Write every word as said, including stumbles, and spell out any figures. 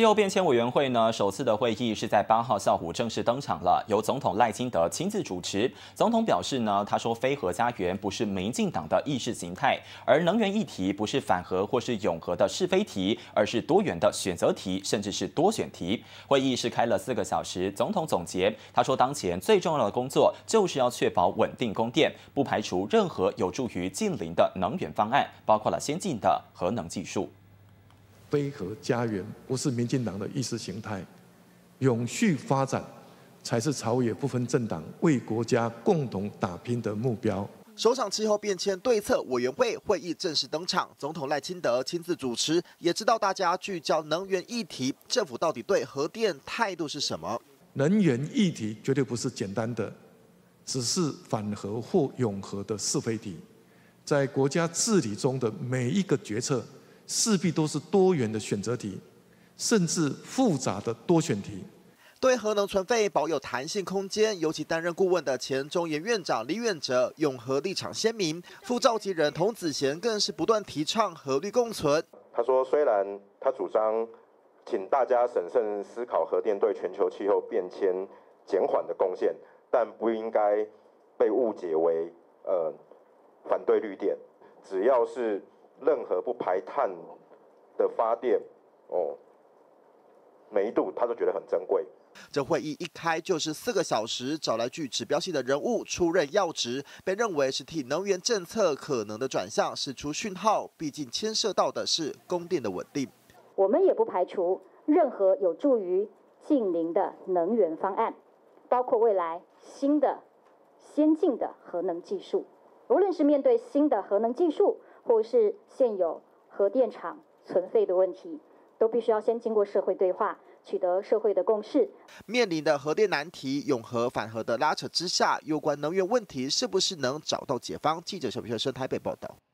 气候变迁委员会呢首次的会议是在八号下午正式登场了，由总统赖清德亲自主持。总统表示呢，他说非核家园不是民进党的意识形态，而能源议题不是反核或是拥核的是非题，而是多元的选择题，甚至是多选题。会议是开了四个小时，总统总结，他说当前最重要的工作就是要确保稳定供电，不排除任何有助于近邻的能源方案，包括了先进的核能技术。 非核家园不是民进党的意识形态，永续发展才是朝野不分政党为国家共同打拼的目标。首场气候变迁对策委员会会议正式登场，总统赖清德亲自主持，也知道大家聚焦能源议题，政府到底对核电态度是什么？能源议题绝对不是简单的，只是反核或拥核的是非题，在国家治理中的每一个决策。 势必都是多元的选择题，甚至复杂的多选题。对核能存废保有弹性空间，尤其担任顾问的前中研院长李远哲拥核立场鲜明，副召集人童子贤更是不断提倡核绿共存。他说，虽然他主张请大家审慎思考核电对全球气候变迁减缓的贡献，但不应该被误解为呃反对绿电，只要是。 任何不排碳的发电，哦，每一度他都觉得很珍贵。这会议一开就是四个小时，找来具指标性的人物出任要职，被认为是替能源政策可能的转向释出讯号。毕竟牵涉到的是供电的稳定。我们也不排除任何有助于近邻的能源方案，包括未来新的、先进的核能技术。无论是面对新的核能技术。 或是现有核电厂存废的问题，都必须要先经过社会对话，取得社会的共识。面临的核电难题，拥核反核的拉扯之下，有关能源问题是不是能找到解方？记者小平先生台北报道。